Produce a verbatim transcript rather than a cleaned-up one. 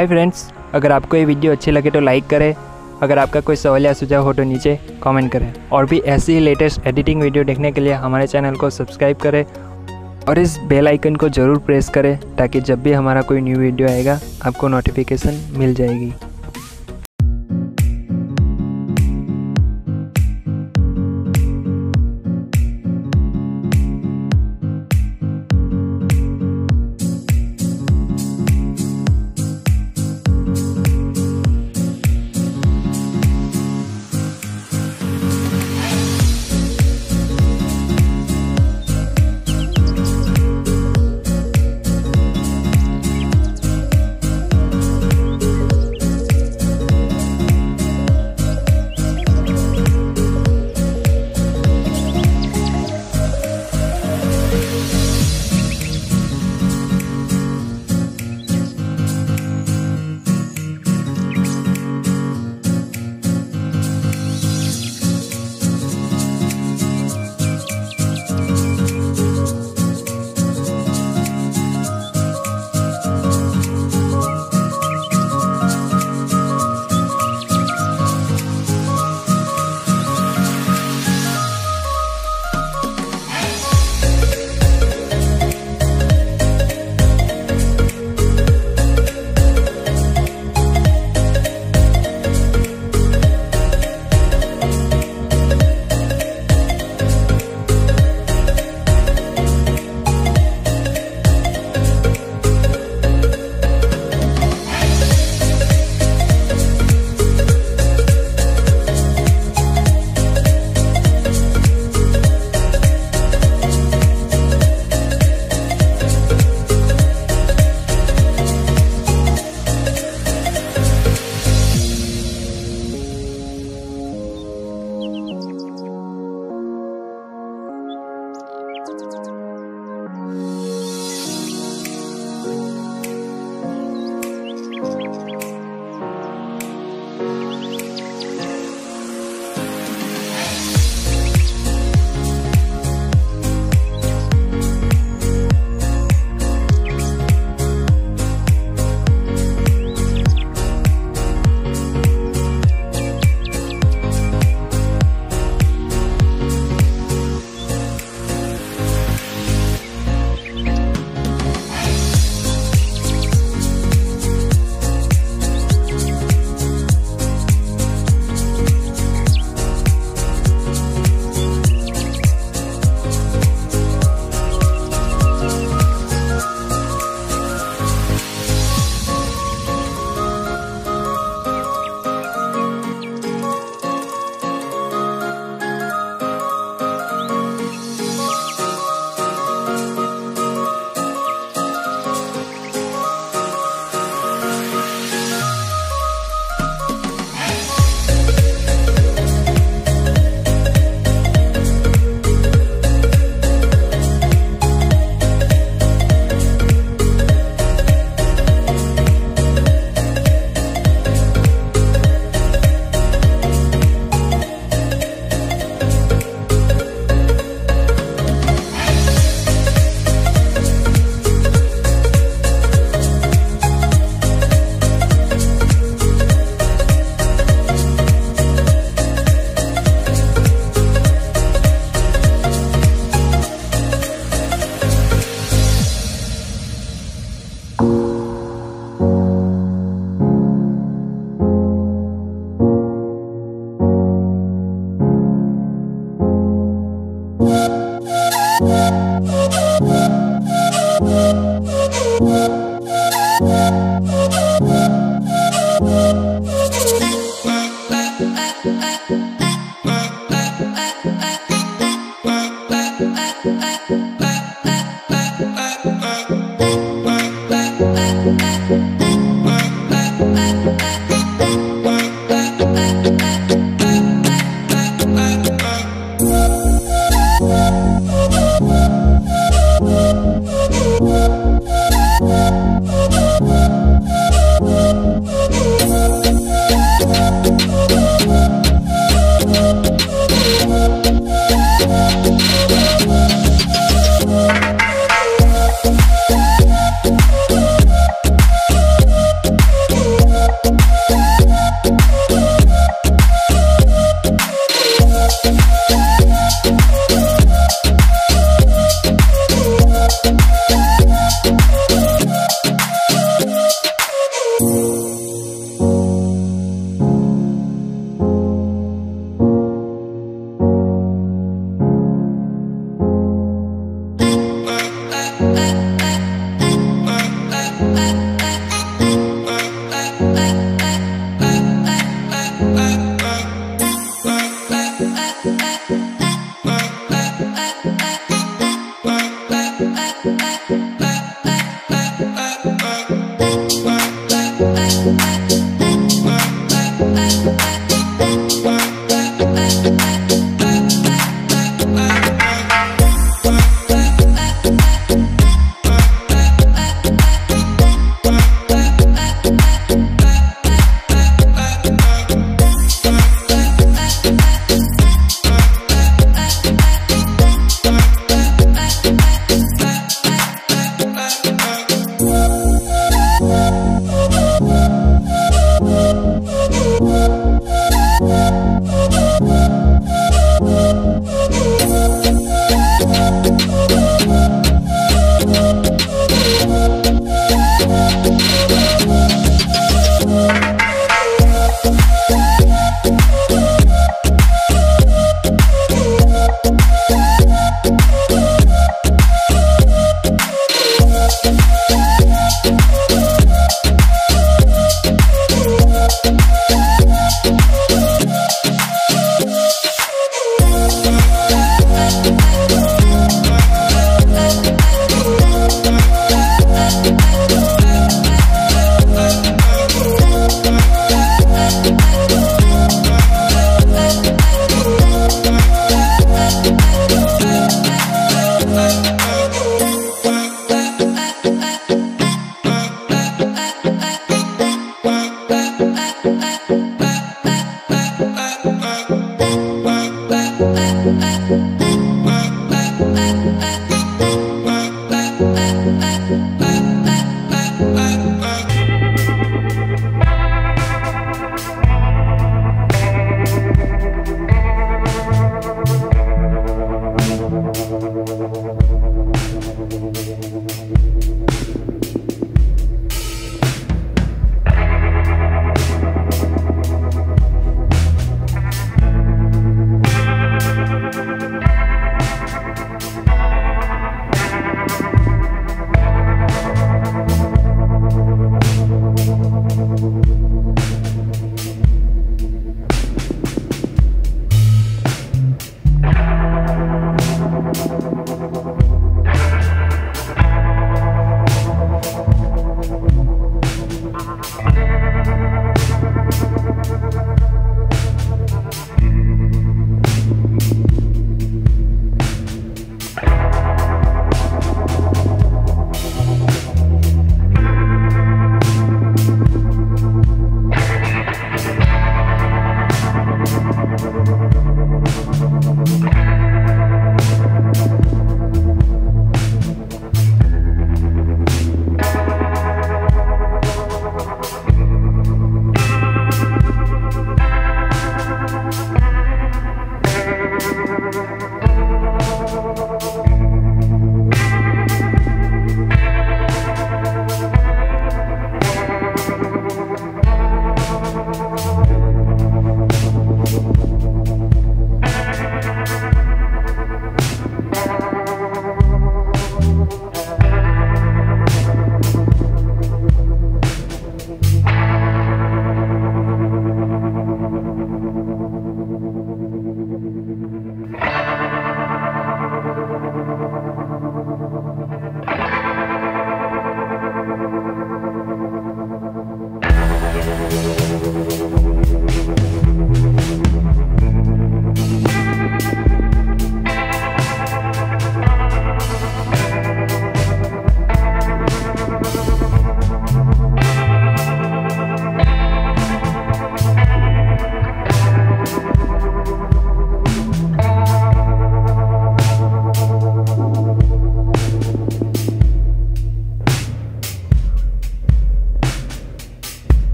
Hi friends, अगर आपको ये वीडियो अच्छी लगे तो लाइक करें। अगर आपका कोई सवाल या सुझाव हो तो नीचे कमेंट करें और भी ऐसी ही लेटेस्ट एडिटिंग वीडियो देखने के लिए हमारे चैनल को सब्सक्राइब करें और इस बेल आइकन को ज़रूर प्रेस करें ताकि जब भी हमारा कोई न्यू वीडियो आएगा आपको नोटिफिकेशन मिल जाएगी।